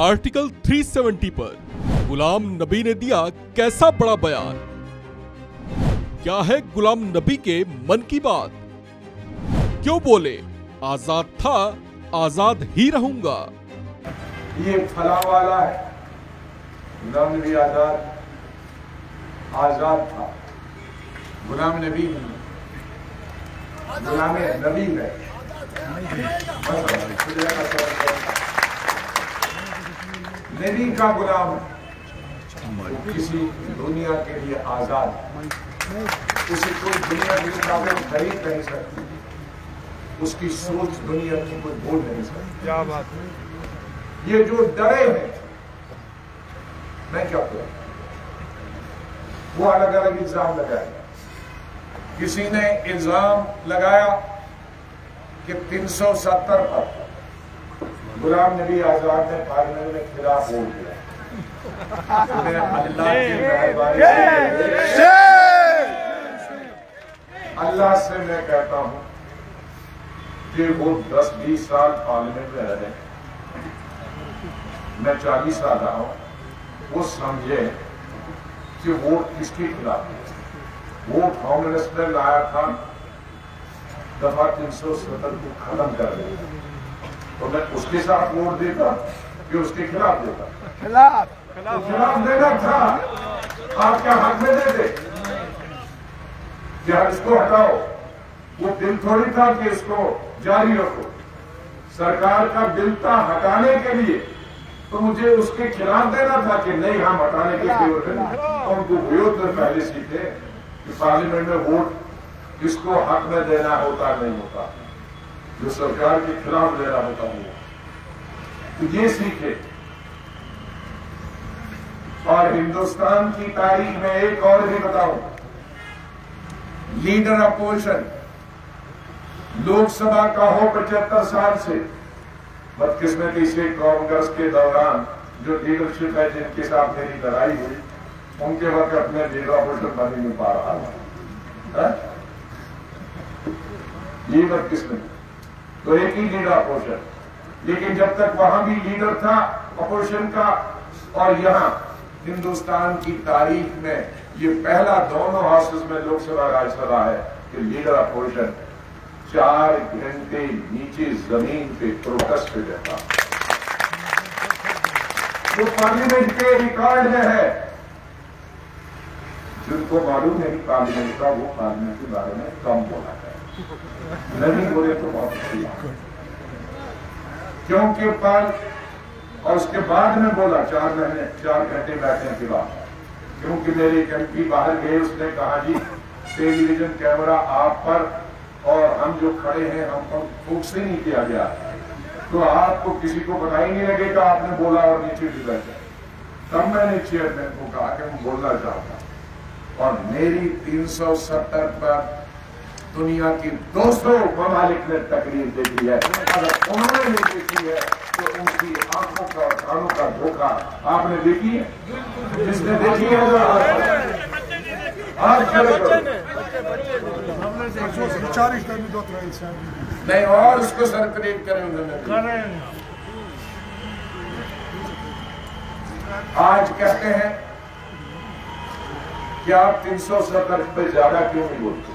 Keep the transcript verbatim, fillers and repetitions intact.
Article तीन सौ सत्तर पर गुलाम नबी ने दिया कैसा बड़ा बयान। क्या है गुलाम नबी के मन की बात? क्यों बोले आजाद था आजाद ही रहूंगा? ये फला वाला है, गुलाम नबी आजाद आजाद था, गुलाम नबी गुलाम नबी है। नबी का गुलाम किसी दुनिया के लिए आजाद, किसी कोई दुनिया के मुकाबले खरीद नहीं सकती, उसकी सोच दुनिया की कोई बोल नहीं सकती। क्या बात है! ये जो डरे हैं, मैं क्या कहूँ, वो अलग अलग इल्जाम लगाए। किसी ने इल्जाम लगाया कि तीन सौ सत्तर पर गुलाम नबी आजाद ने पार्लियामेंट में खिलाफ बोल दिया। अल्लाह से मैं कहता हूं कि वो दस बीस साल पार्लियामेंट में रहे, मैं चालीस साल रहा हूं, वो समझे कि वोट किसके खिलाफ है। वोट कांग्रेस ने लाया था, दफा तीन सौ सत्तर को खत्म कर दिया, तो मैं उसके साथ वोट देता कि उसके खिलाफ देता? खिलाफ खिलाफ देना था। आपके हाथ में दे दे कि इसको हटाओ, वो बिल थोड़ी था कि इसको जारी रखो। सरकार का बिल था हटाने के लिए, तो मुझे उसके खिलाफ देना था कि नहीं, हम हटाने के लिए। उनको विरोध में पहले सीखे कि पार्लियामेंट में वोट किसको हक में देना होता नहीं होता, जो सरकार के खिलाफ देना होता नहीं होता, तो ये सीखे। और हिंदुस्तान की तारीख में एक और भी बताऊं, लीडर अपोजिशन लोकसभा का हो पचहत्तर साल से, बदकिस्मती से कांग्रेस के दौरान जो लीडरशिप है, जिनके साथ मेरी लड़ाई हुई, उनके वक्त मैं लीडर बनी नहीं पा रहा था। ये बदकिस्मती, तो एक ही लीडर अपोजिशन, लेकिन जब तक वहां भी लीडर था अपोजिशन का और यहाँ हिंदुस्तान की तारीख में ये पहला दोनों हाउसेस में लोकसभा राज्यसभा है कि लीडर अपोजिशन चार घंटे नीचे जमीन पे प्रोटेस्ट पे रहता। वो पार्लियामेंट के रिकॉर्ड में है, जिनको मालूम है कि पार्लियामेंट का, वो पार्लियामेंट के बारे में कम बोला है, नहीं बोले तो बहुत अच्छी बात, क्योंकि पाल और उसके बाद में बोला चार महीने चार घंटे बैठने के बाद, क्योंकि मेरे एक एमपी बाहर गए, उसने कहा जी टेलीविजन कैमरा आप पर और हम जो खड़े हैं हम पर फोकस ही नहीं किया गया, तो आपको किसी को पता ही नहीं लगेगा आपने बोला और नीचे गिर गए। तब मैंने चेयरमैन को कहा कि मैं बोलना चाहूंगा और मेरी तीन सौ सत्तर पर दुनिया की दोस्तों ममालिक ने तकलीफ दे दी है। अगर उन्होंने नहीं देखी है तो उनकी आंखों का और कानों का धोखा आपने देखी है, जिसने देखी है नहीं और उसको सरक्रेट करेंगे। आज कहते हैं कि आप तीन सौ सत्तर पे ज्यादा क्यों नहीं बोलते?